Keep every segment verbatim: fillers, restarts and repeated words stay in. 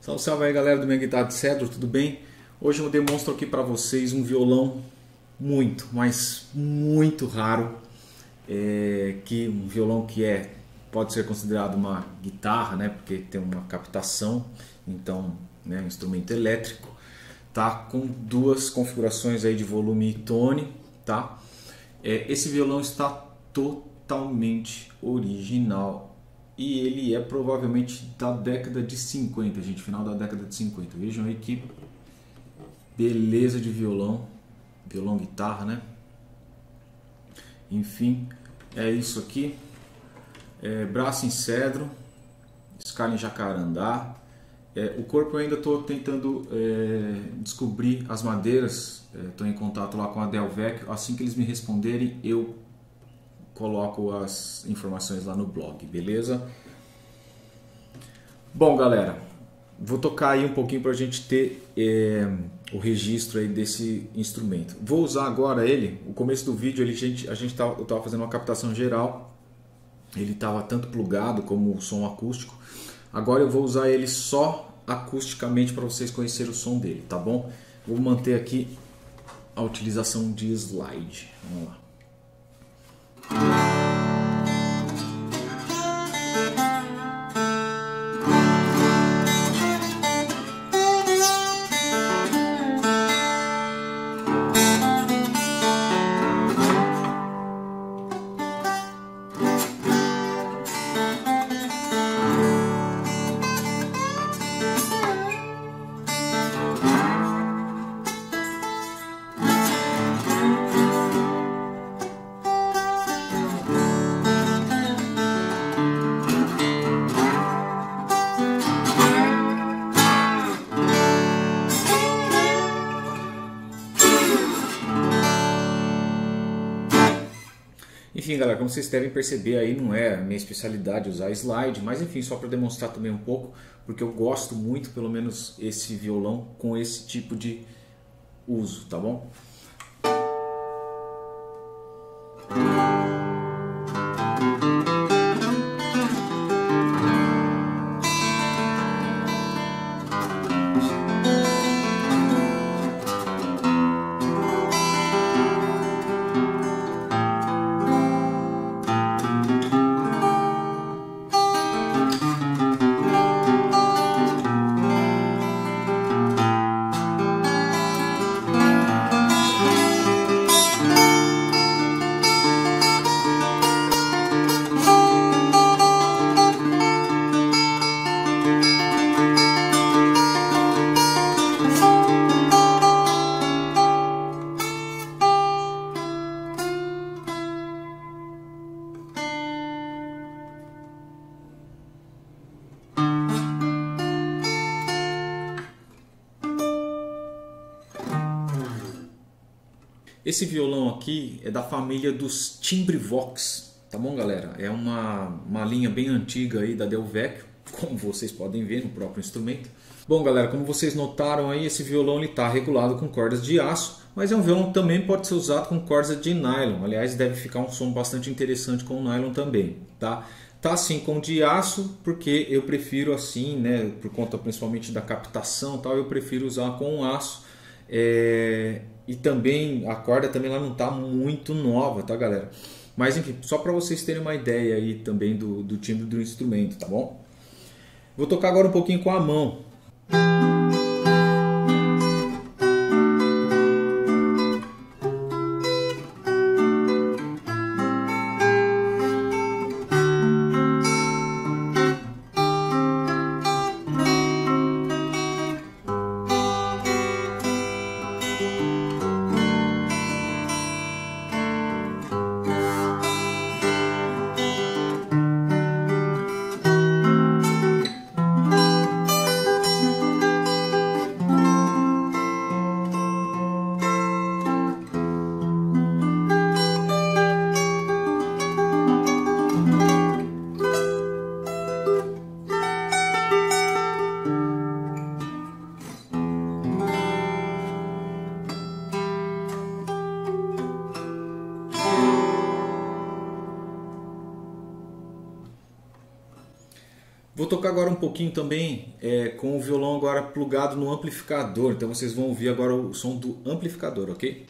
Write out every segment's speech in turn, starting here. Salve, salve aí galera do Minha Guitarra de Cedro, tudo bem? Hoje eu demonstro aqui para vocês um violão muito, mas muito raro, é, que um violão que é, pode ser considerado uma guitarra, né? Porque tem uma captação, então é né, um instrumento elétrico, tá? Com duas configurações aí de volume e tone, tá? É, esse violão está totalmente original. E ele é provavelmente da década de cinquenta, gente, final da década de cinquenta. Vejam aí que beleza de violão, violão guitarra, né? Enfim, é isso aqui. É, braço em cedro, escala em jacarandá. É, o corpo eu ainda estou tentando é, descobrir as madeiras. Estou é, em contato lá com a Del Vecchio. Assim que eles me responderem, eu coloco as informações lá no blog, beleza? Bom, galera, vou tocar aí um pouquinho para a gente ter é, o registro aí desse instrumento. Vou usar agora ele. O começo do vídeo ele, gente, a gente tava, eu estava fazendo uma captação geral. Ele estava tanto plugado como o som acústico. Agora eu vou usar ele só acusticamente para vocês conhecerem o som dele, tá bom? Vou manter aqui a utilização de slide. Vamos lá. Enfim, galera, como vocês devem perceber, aí não é a minha especialidade usar slide, mas enfim, só para demonstrar também um pouco, porque eu gosto muito, pelo menos, esse violão com esse tipo de uso, tá bom? Esse violão aqui é da família dos Timbrevox, tá bom, galera? É uma, uma linha bem antiga aí da Del Vecchio, como vocês podem ver no próprio instrumento. Bom, galera, como vocês notaram aí, esse violão está regulado com cordas de aço, mas é um violão que também pode ser usado com cordas de nylon. Aliás, deve ficar um som bastante interessante com o nylon também, tá? Tá assim com de aço, porque eu prefiro assim, né? Por conta principalmente da captação e tal, eu prefiro usar com aço. É... E também, a corda também lá não está muito nova, tá, galera? Mas, enfim, só para vocês terem uma ideia aí também do, do timbre do instrumento, tá bom? Vou tocar agora um pouquinho com a mão. Vou tocar agora um pouquinho também é, com o violão agora plugado no amplificador. Então vocês vão ouvir agora o som do amplificador, ok?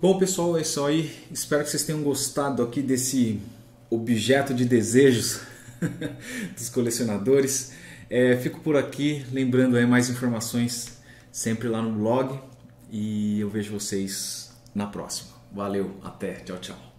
Bom pessoal, é isso aí, espero que vocês tenham gostado aqui desse objeto de desejos dos colecionadores. É, fico por aqui, lembrando aí, mais informações sempre lá no blog, e eu vejo vocês na próxima. Valeu, até, tchau, tchau.